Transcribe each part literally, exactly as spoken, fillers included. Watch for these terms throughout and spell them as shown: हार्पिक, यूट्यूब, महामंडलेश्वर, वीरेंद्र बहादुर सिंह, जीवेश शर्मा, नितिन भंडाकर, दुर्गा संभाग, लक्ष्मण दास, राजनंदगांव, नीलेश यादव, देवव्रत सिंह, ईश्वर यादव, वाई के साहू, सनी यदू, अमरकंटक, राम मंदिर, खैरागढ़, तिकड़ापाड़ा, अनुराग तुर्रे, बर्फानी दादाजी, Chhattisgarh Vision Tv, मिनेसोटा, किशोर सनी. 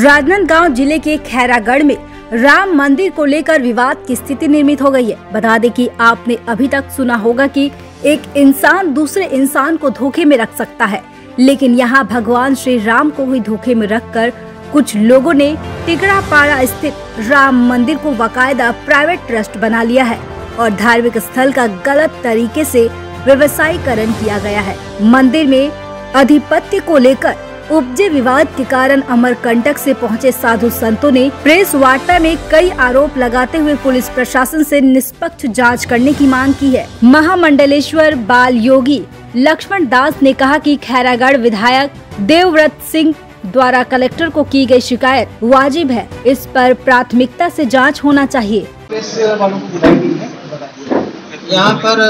राजनंदगांव जिले के खैरागढ़ में राम मंदिर को लेकर विवाद की स्थिति निर्मित हो गई है। बता दें कि आपने अभी तक सुना होगा कि एक इंसान दूसरे इंसान को धोखे में रख सकता है, लेकिन यहाँ भगवान श्री राम को ही धोखे में रखकर कुछ लोगों ने तिकड़ापाड़ा स्थित राम मंदिर को बाकायदा प्राइवेट ट्रस्ट बना लिया है और धार्मिक स्थल का गलत तरीके से व्यवसायीकरण किया गया है। मंदिर में अधिपत्य को लेकर उपजे विवाद के कारण अमरकंटक से पहुंचे साधु संतों ने प्रेस वार्ता में कई आरोप लगाते हुए पुलिस प्रशासन से निष्पक्ष जांच करने की मांग की है। महामंडलेश्वर बाल योगी लक्ष्मण दास ने कहा कि खैरागढ़ विधायक देवव्रत सिंह द्वारा कलेक्टर को की गई शिकायत वाजिब है, इस पर प्राथमिकता से जांच होना चाहिए। यहाँ पर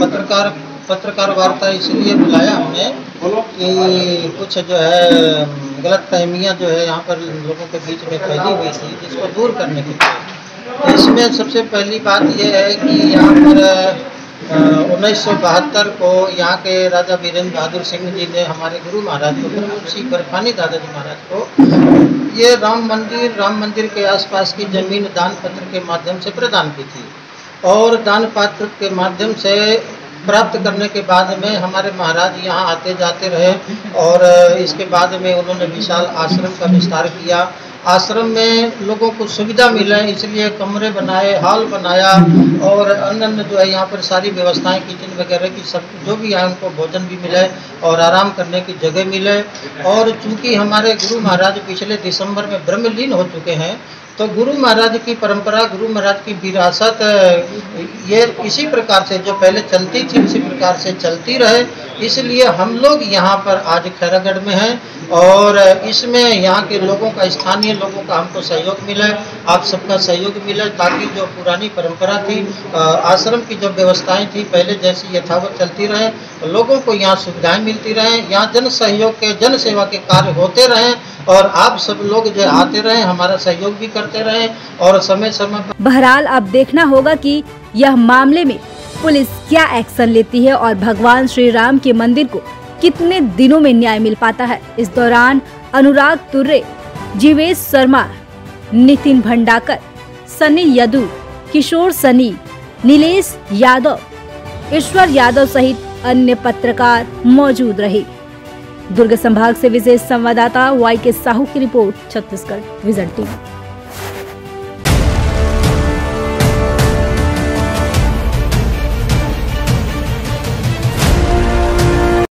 पत्रकार पत्रकार वार्ता इसलिए बुलाया हमने कि कुछ जो है गलत फहमियाँ जो है यहाँ पर लोगों के बीच में फैली हुई थी, जिसको दूर करने के लिए। इसमें सबसे पहली बात यह है कि यहाँ पर उन्नीस सौ बहत्तर को यहाँ के राजा वीरेंद्र बहादुर सिंह जी ने हमारे गुरु महाराज को, श्री बर्फानी दादाजी महाराज को, ये राम मंदिर राम मंदिर के आसपास की जमीन दान पत्र के माध्यम से प्रदान की थी और दान पत्र के माध्यम से प्राप्त करने के बाद में हमारे महाराज यहाँ आते जाते रहे और इसके बाद में उन्होंने विशाल आश्रम का विस्तार किया। आश्रम में लोगों को सुविधा मिले इसलिए कमरे बनाए, हॉल बनाया और अन्य अन्य जो है यहाँ पर सारी व्यवस्थाएं, किचन वगैरह की सब जो भी है उनको भोजन भी मिले और आराम करने की जगह मिले। और चूंकि हमारे गुरु महाराज पिछले दिसंबर में ब्रह्मलीन हो चुके हैं तो गुरु महाराज की परंपरा, गुरु महाराज की विरासत ये इसी प्रकार से जो पहले चलती थी इसी प्रकार से चलती रहे, इसलिए हम लोग यहाँ पर आज खैरागढ़ में हैं और इसमें यहाँ के लोगों का, स्थानीय लोगों का हमको सहयोग मिला, आप सबका सहयोग मिला ताकि जो पुरानी परंपरा थी, आश्रम की जो व्यवस्थाएं थी पहले जैसी यथावत चलती रहे, लोगों को यहाँ सुविधाएँ मिलती रहें, यहाँ जन सहयोग के, जन सेवा के कार्य होते रहें और आप सब लोग जो आते रहें, हमारा सहयोग भी करते रहें और समय समय पर। बहरहाल अब देखना होगा कि यह मामले में पुलिस क्या एक्शन लेती है और भगवान श्री राम के मंदिर को कितने दिनों में न्याय मिल पाता है। इस दौरान अनुराग तुर्रे, जीवेश शर्मा, नितिन भंडाकर, सनी यदू, किशोर सनी, नीलेश यादव, ईश्वर यादव सहित अन्य पत्रकार मौजूद रहे। दुर्गा संभाग से विशेष संवाददाता वाई के साहू की रिपोर्ट, छत्तीसगढ़ विजन टीवी।